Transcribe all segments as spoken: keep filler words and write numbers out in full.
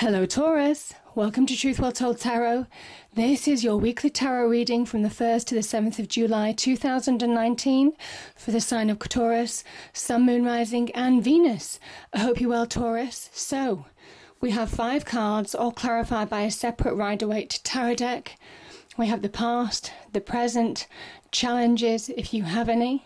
Hello Taurus, welcome to Truth Well Told Tarot. This is your weekly tarot reading from the first to the seventh of July two thousand nineteen for the sign of Taurus, Sun, Moon, Rising and Venus. I hope you're well, Taurus. So, we have five cards, all clarified by a separate Rider Waite tarot deck. We have the past, the present, challenges if you have any,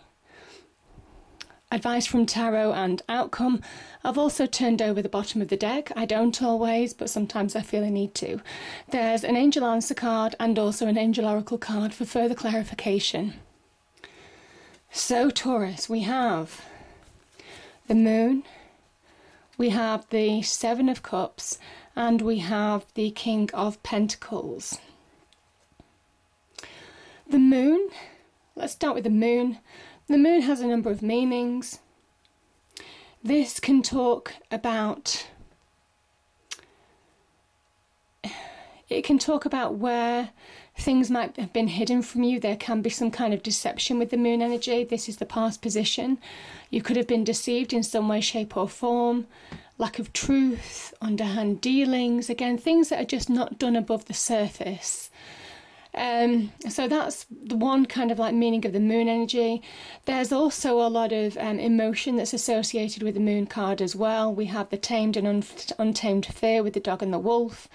advice from tarot and outcome. I've also turned over the bottom of the deck. I don't always, but sometimes I feel I need to. There's an angel answer card and also an angel oracle card for further clarification. So Taurus, we have the moon, we have the seven of cups and we have the king of pentacles. The moon, let's start with the moon. The moon has a number of meanings. This can talk about, it can talk about where things might have been hidden from you. There can be some kind of deception with the moon energy. This is the past position. You could have been deceived in some way, shape or form. Lack of truth, underhand dealings. Again, things that are just not done above the surface. Um, so that's the one kind of like meaning of the moon energy. There's also a lot of um, emotion that's associated with the moon card as well. We have the tamed and un untamed fear with the dog and the wolf.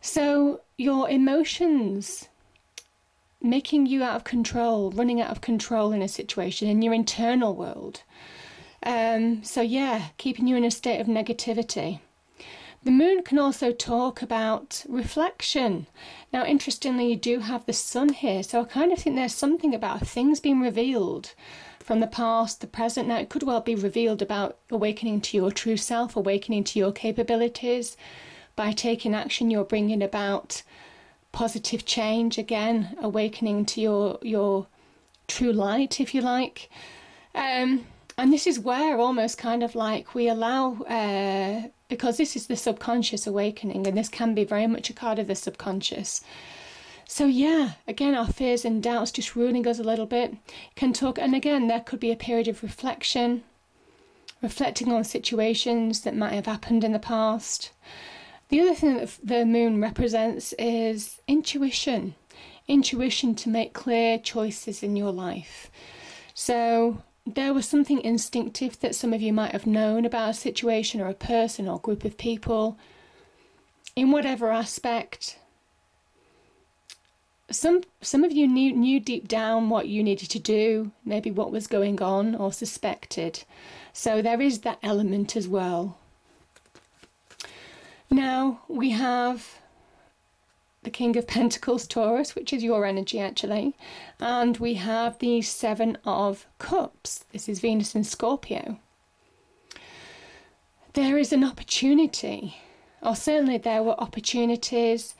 So your emotions making you out of control, running out of control in a situation in your internal world. Um, so yeah, keeping you in a state of negativity. The moon can also talk about reflection. Now, interestingly, you do have the sun here, so I kind of think there's something about things being revealed from the past, the present. Now, it could well be revealed about awakening to your true self, awakening to your capabilities. By taking action, you're bringing about positive change, again, awakening to your, your true light, if you like. Um, and this is where almost kind of like we allow... Uh, because this is the subconscious awakening and this can be very much a card of the subconscious. So yeah, again, our fears and doubts just ruining us a little bit can talk. And again, there could be a period of reflection, reflecting on situations that might have happened in the past. The other thing that the moon represents is intuition, intuition to make clear choices in your life. So there was something instinctive that some of you might have known about a situation or a person or group of people in whatever aspect. Some some of you knew, knew deep down what you needed to do, maybe what was going on or suspected. So there is that element as well. Now we have the King of Pentacles, Taurus, which is your energy actually, and we have the Seven of Cups. This is Venus in Scorpio. There is an opportunity, or certainly there were opportunities,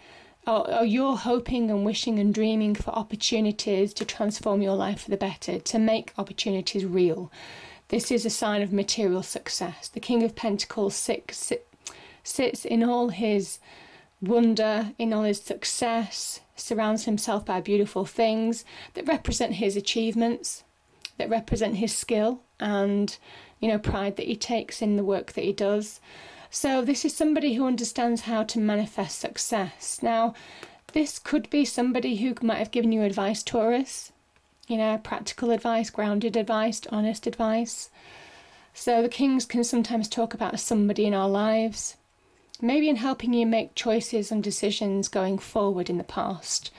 or, or you're hoping and wishing and dreaming for opportunities to transform your life for the better, to make opportunities real. This is a sign of material success. The King of Pentacles sits, sits in all his wonder, in all his success, surrounds himself by beautiful things that represent his achievements, that represent his skill and, you know, pride that he takes in the work that he does. So this is somebody who understands how to manifest success. Now, this could be somebody who might have given you advice, Taurus, you know, practical advice, grounded advice, honest advice. So the kings can sometimes talk about somebody in our lives, maybe in helping you make choices and decisions going forward in the past.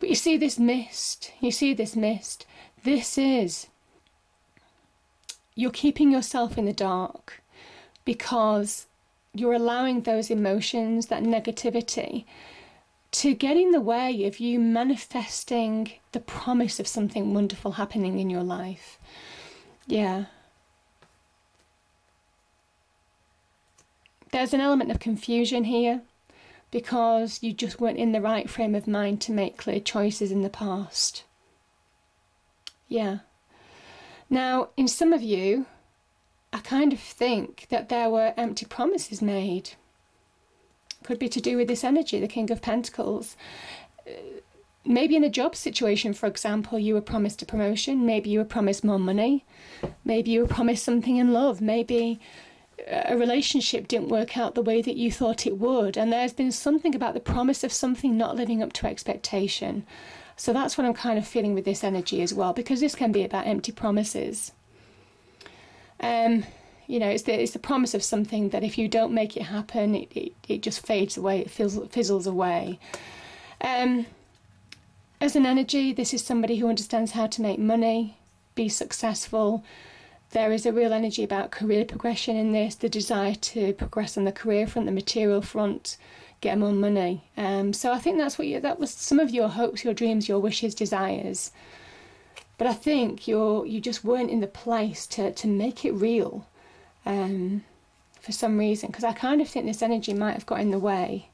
But you see this mist, you see this mist, this is, you're keeping yourself in the dark because you're allowing those emotions, that negativity, to get in the way of you manifesting the promise of something wonderful happening in your life. Yeah. There's an element of confusion here because you just weren't in the right frame of mind to make clear choices in the past. Yeah. Now, in some of you, I kind of think that there were empty promises made. Could be to do with this energy, the King of Pentacles. Maybe in a job situation, for example, you were promised a promotion. Maybe you were promised more money. Maybe you were promised something in love. Maybe a relationship didn't work out the way that you thought it would, and there's been something about the promise of something not living up to expectation. So that's what I'm kind of feeling with this energy as well, because this can be about empty promises. Um, you know, it's the, it's the promise of something that if you don't make it happen, it, it, it just fades away, it fizzles, fizzles away. Um, as an energy, this is somebody who understands how to make money, be successful. There is a real energy about career progression in this, the desire to progress on the career front, the material front, get more money. Um, so I think that's what you, that was some of your hopes, your dreams, your wishes, desires. But I think you're you just weren't in the place to, to make it real um, for some reason, because I kind of think this energy might have got in the way.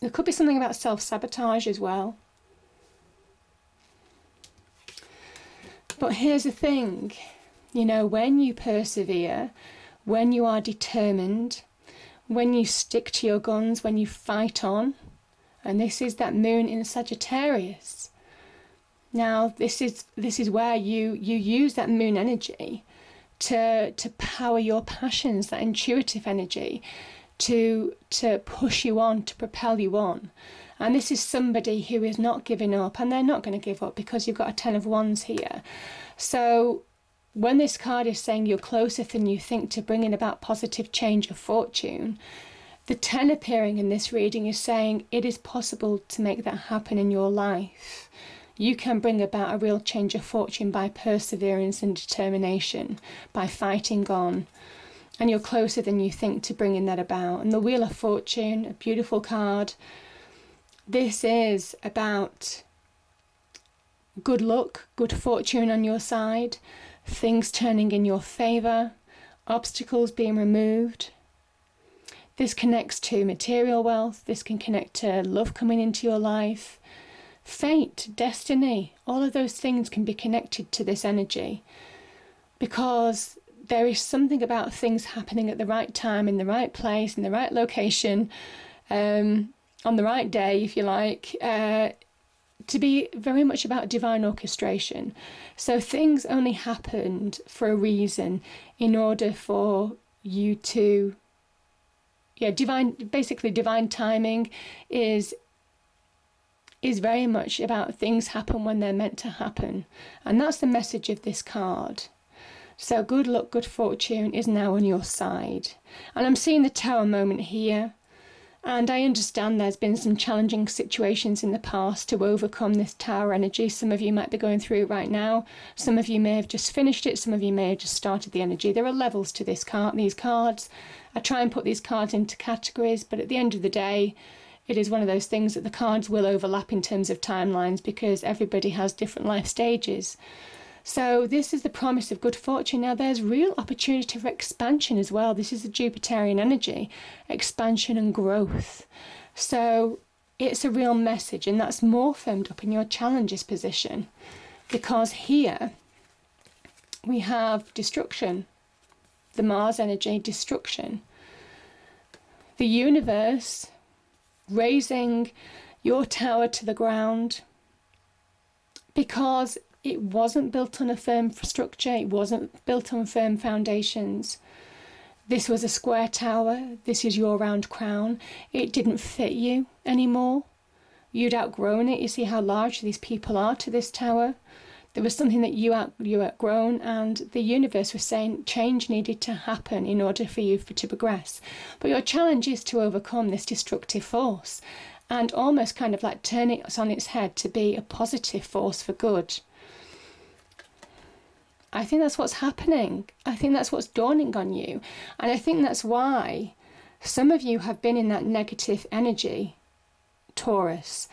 There could be something about self-sabotage as well. But here's the thing, you know, when you persevere, when you are determined, when you stick to your guns, when you fight on, and this is that moon in Sagittarius. Now, this is this is where you, you use that moon energy to to power your passions, that intuitive energy, to to push you on, to propel you on. And this is somebody who is not giving up, and they're not going to give up because you've got a Ten of Wands here. So when this card is saying you're closer than you think to bringing about positive change of fortune, the Ten appearing in this reading is saying it is possible to make that happen in your life. You can bring about a real change of fortune by perseverance and determination, by fighting on. And you're closer than you think to bringing that about. And the Wheel of Fortune, a beautiful card. This is about good luck, good fortune on your side, things turning in your favour, obstacles being removed. This connects to material wealth. This can connect to love coming into your life. Fate, destiny, all of those things can be connected to this energy, because there is something about things happening at the right time, in the right place, in the right location, um, on the right day, if you like, uh, to be very much about divine orchestration. So things only happened for a reason, in order for you to, yeah, divine, basically divine timing is is very much about things happen when they're meant to happen. And that's the message of this card. So good luck, good fortune is now on your side. And I'm seeing the Tower moment here. And I understand there's been some challenging situations in the past to overcome this Tower energy. Some of you might be going through it right now. Some of you may have just finished it. Some of you may have just started the energy. There are levels to this card, these cards. I try and put these cards into categories, but at the end of the day, it is one of those things that the cards will overlap in terms of timelines, because everybody has different life stages. So this is the promise of good fortune. Now, there's real opportunity for expansion as well. This is the Jupiterian energy, expansion and growth. So it's a real message, and that's more firmed up in your challenges position, because here we have destruction, the Mars energy, destruction. The universe raising your tower to the ground, because it wasn't built on a firm structure, it wasn't built on firm foundations. This was a square tower, this is your round crown. It didn't fit you anymore. You'd outgrown it. You see how large these people are to this tower. There was something that you out, you outgrown, and the universe was saying change needed to happen in order for you for, to progress. But your challenge is to overcome this destructive force, and almost kind of like turn it on its head to be a positive force for good. I think that's what's happening. I think that's what's dawning on you. And I think that's why some of you have been in that negative energy, Taurus.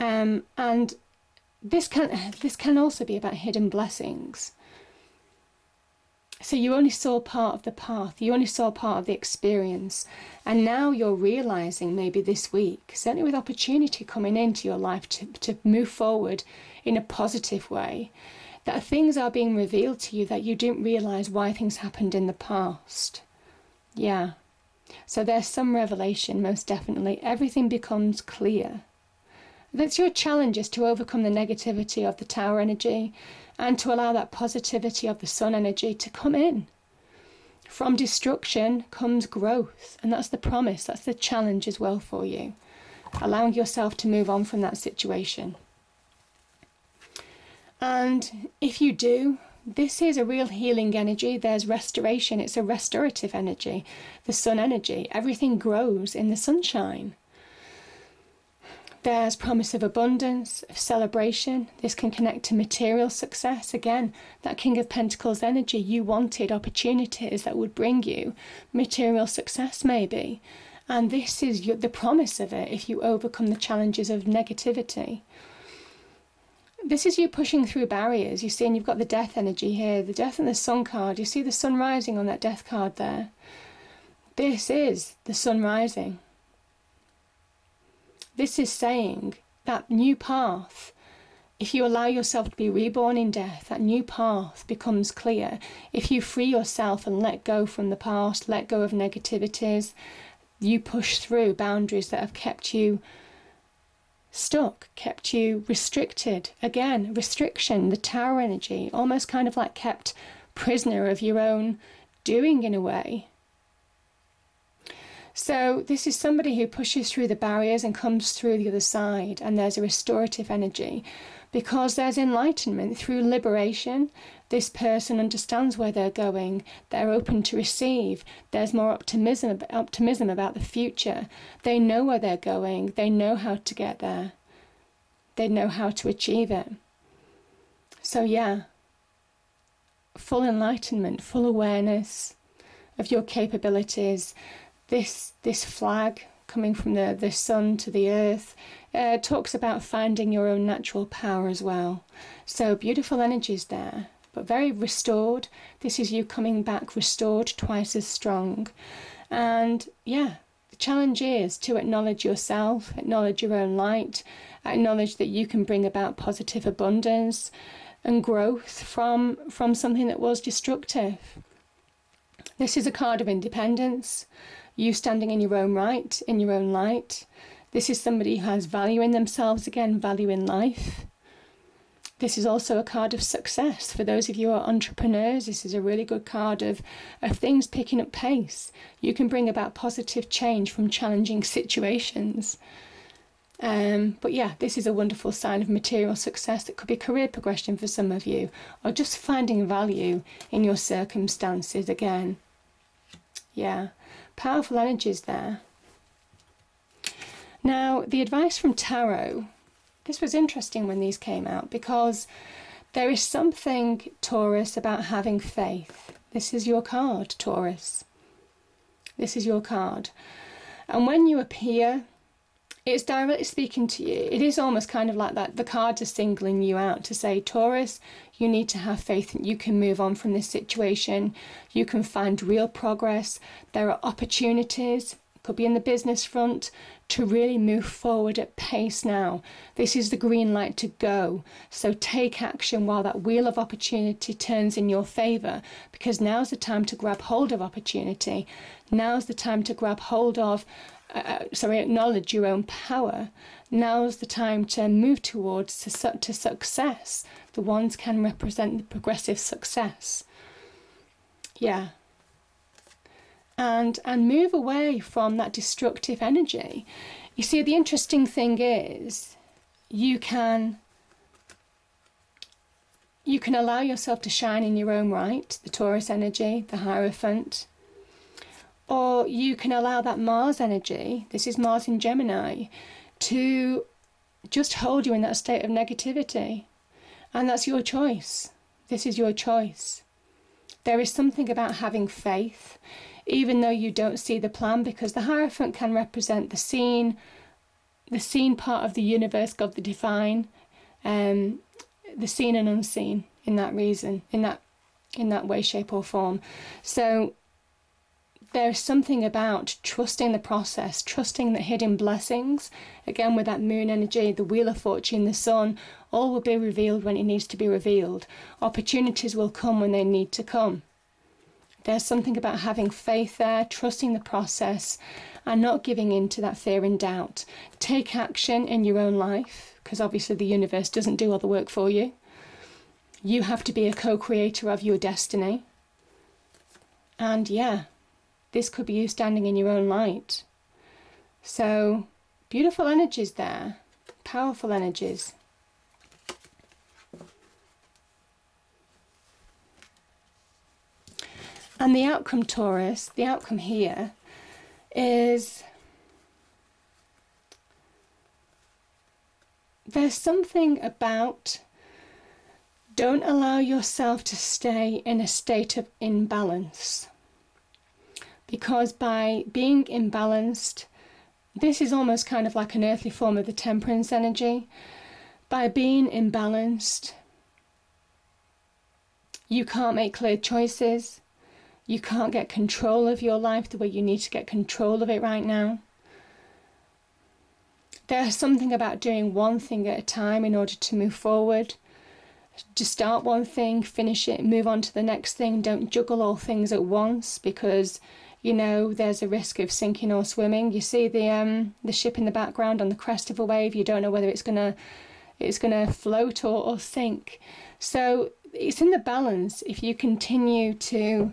Um, and this can, this can also be about hidden blessings. So you only saw part of the path. You only saw part of the experience. And now you're realising, maybe this week, certainly with opportunity coming into your life to, to move forward in a positive way, that things are being revealed to you that you didn't realise why things happened in the past. Yeah. So there's some revelation, most definitely. Everything becomes clear. That's your challenge, is to overcome the negativity of the Tower energy and to allow that positivity of the Sun energy to come in. From destruction comes growth, and that's the promise, that's the challenge as well for you. Allowing yourself to move on from that situation. And if you do, this is a real healing energy. There's restoration. It's a restorative energy, the sun energy. Everything grows in the sunshine. There's promise of abundance, of celebration. This can connect to material success. Again, that King of Pentacles energy, you wanted opportunities that would bring you material success maybe. And this is the promise of it if you overcome the challenges of negativity. This is you pushing through barriers. You see, and you've got the death energy here, the death and the sun card. You see the sun rising on that death card there. This is the sun rising. This is saying that new path, if you allow yourself to be reborn in death, that new path becomes clear. If you free yourself and let go from the past, let go of negativities, you push through boundaries that have kept you stuck, kept you restricted. Again, restriction, the tower energy, almost kind of like kept prisoner of your own doing in a way. So this is somebody who pushes through the barriers and comes through the other side, and there's a restorative energy because there's enlightenment through liberation. This person understands where they're going. They're open to receive. There's more optimism, optimism about the future. They know where they're going. They know how to get there. They know how to achieve it. So yeah, full enlightenment, full awareness of your capabilities. This this flag coming from the, the sun to the earth uh, talks about finding your own natural power as well. So beautiful energies there, but very restored. This is you coming back restored, twice as strong. And yeah, the challenge is to acknowledge yourself, acknowledge your own light, acknowledge that you can bring about positive abundance and growth from from something that was destructive. This is a card of independence. You standing in your own right, in your own light. This is somebody who has value in themselves, again, value in life. This is also a card of success. For those of you who are entrepreneurs, this is a really good card of, of things picking up pace. You can bring about positive change from challenging situations. Um, but yeah, this is a wonderful sign of material success that could be career progression for some of you, or just finding value in your circumstances again. Yeah. Powerful energies there. Now, the advice from tarot, this was interesting when these came out, because there is something, Taurus, about having faith. This is your card, Taurus. This is your card. And when you appear, it's directly speaking to you. It is almost kind of like that. The cards are singling you out to say, Taurus, you need to have faith that you can move on from this situation. You can find real progress. There are opportunities, could be in the business front, to really move forward at pace now. This is the green light to go. So take action while that wheel of opportunity turns in your favour, because now's the time to grab hold of opportunity. Now's the time to grab hold of Uh, sorry, acknowledge your own power. Now's the time to move towards to, su to success. The wands can represent the progressive success. Yeah. And, and move away from that destructive energy. You see, the interesting thing is you can... You can allow yourself to shine in your own right, the Taurus energy, the Hierophant. Or you can allow that Mars energy, this is Mars in Gemini, to just hold you in that state of negativity. And that's your choice. This is your choice. There is something about having faith, even though you don't see the plan, because the Hierophant can represent the seen, the seen part of the universe, God the divine, um, the seen and unseen in that reason, in that, in that way, shape or form. So there's something about trusting the process, trusting the hidden blessings. Again, with that moon energy, the wheel of fortune, the sun, all will be revealed when it needs to be revealed. Opportunities will come when they need to come. There's something about having faith there, trusting the process, and not giving in to that fear and doubt. Take action in your own life, because obviously the universe doesn't do all the work for you. You have to be a co-creator of your destiny. And yeah, this could be you standing in your own light. So beautiful energies there, powerful energies. And the outcome, Taurus, the outcome here is there's something about don't allow yourself to stay in a state of imbalance. Because by being imbalanced, this is almost kind of like an earthly form of the temperance energy. By being imbalanced, you can't make clear choices. You can't get control of your life the way you need to get control of it right now. There's something about doing one thing at a time in order to move forward. Just start one thing, finish it, move on to the next thing. Don't juggle all things at once because, you know, there's a risk of sinking or swimming. You see the um, the ship in the background on the crest of a wave. You don't know whether it's gonna it's gonna float or, or sink. So it's in the balance if you continue to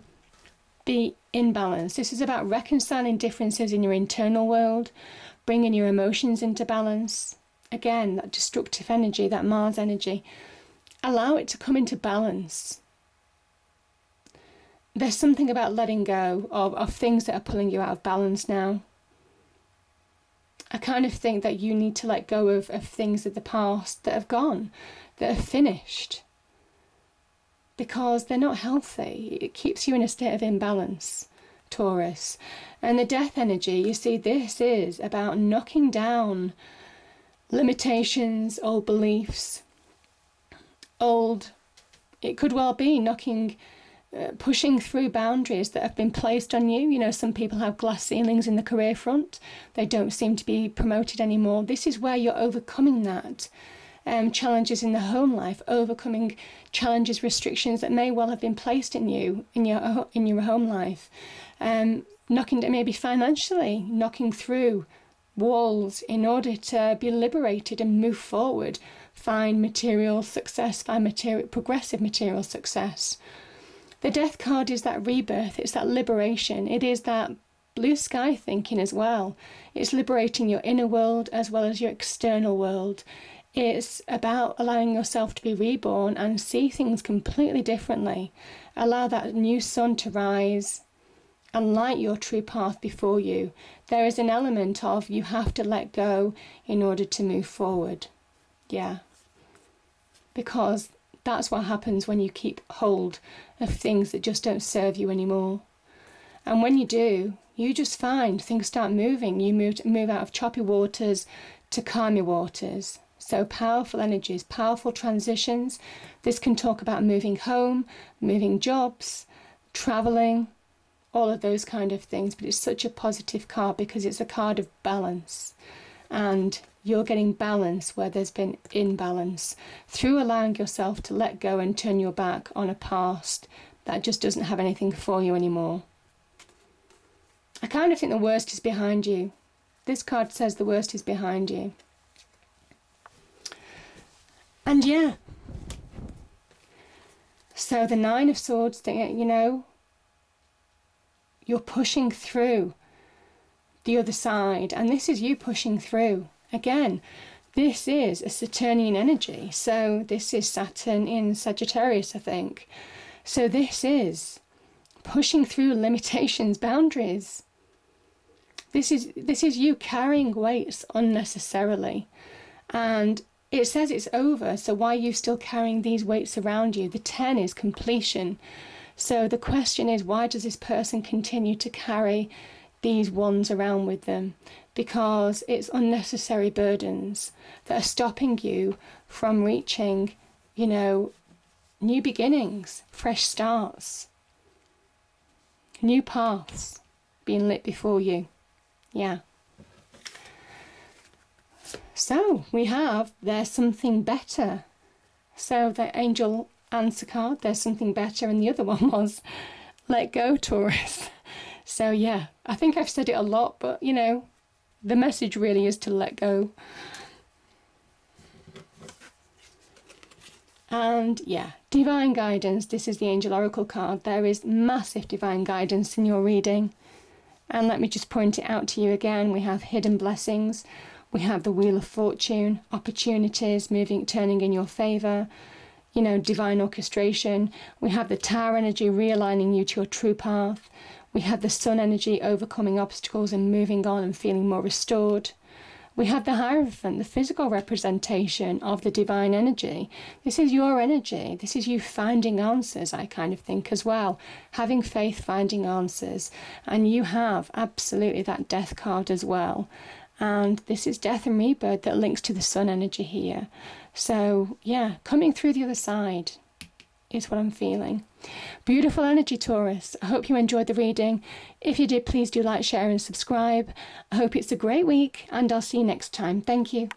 be in balance. This is about reconciling differences in your internal world, bringing your emotions into balance. Again, that destructive energy, that Mars energy. Allow it to come into balance. There's something about letting go of, of things that are pulling you out of balance now. I kind of think that you need to let go of, of things of the past that have gone, that are finished, because they're not healthy. It keeps you in a state of imbalance, Taurus. And the death energy, you see, this is about knocking down limitations or beliefs. Old, it could well be knocking, uh, pushing through boundaries that have been placed on you. You know, some people have glass ceilings in the career front. They don't seem to be promoted anymore. This is where you're overcoming that. Um, challenges in the home life, overcoming challenges, restrictions that may well have been placed in you, in your in your home life. Um, knocking, maybe financially, knocking through walls in order to be liberated and move forward. Find material success, find material, progressive material success. The death card is that rebirth, it's that liberation, it is that blue sky thinking as well. It's liberating your inner world as well as your external world. It's about allowing yourself to be reborn and see things completely differently. Allow that new sun to rise and light your true path before you. There is an element of you have to let go in order to move forward. Yeah, because that's what happens when you keep hold of things that just don't serve you anymore. And when you do, you just find things start moving. You move move out of choppy waters to calmer waters. So powerful energies, powerful transitions. This can talk about moving home, moving jobs, travelling, all of those kind of things. But it's such a positive card because it's a card of balance. And you're getting balance where there's been imbalance through allowing yourself to let go and turn your back on a past that just doesn't have anything for you anymore. I kind of think the worst is behind you. This card says the worst is behind you. And yeah. So the Nine of Swords thing, you know, you're pushing through the other side, and this is you pushing through. Again, this is a Saturnian energy. So this is Saturn in Sagittarius, I think. So this is pushing through limitations, boundaries. This is this is you carrying weights unnecessarily. And it says it's over, so why are you still carrying these weights around you? The ten is completion. So the question is, why does this person continue to carry these ones around with them? Because it's unnecessary burdens that are stopping you from reaching, you know, new beginnings, fresh starts, new paths being lit before you. Yeah. So we have there's something better. So the angel answer card, there's something better, and the other one was let go, Taurus. So yeah, I think I've said it a lot, but you know, the message really is to let go. And yeah, divine guidance. This is the Angel Oracle card. There is massive divine guidance in your reading. And let me just point it out to you again. We have hidden blessings. We have the Wheel of Fortune, opportunities moving, turning in your favour, you know, divine orchestration. We have the Tower energy realigning you to your true path. We have the Sun energy overcoming obstacles and moving on and feeling more restored. We have the Hierophant, the physical representation of the divine energy. This is your energy. This is you finding answers, I kind of think, as well. Having faith, finding answers. And you have absolutely that Death card as well. And this is Death and Rebirth that links to the Sun energy here. So, yeah, coming through the other side is what I'm feeling. Beautiful energy, Taurus. I hope you enjoyed the reading. If you did, please do like, share and subscribe. I hope it's a great week, and I'll see you next time. Thank you.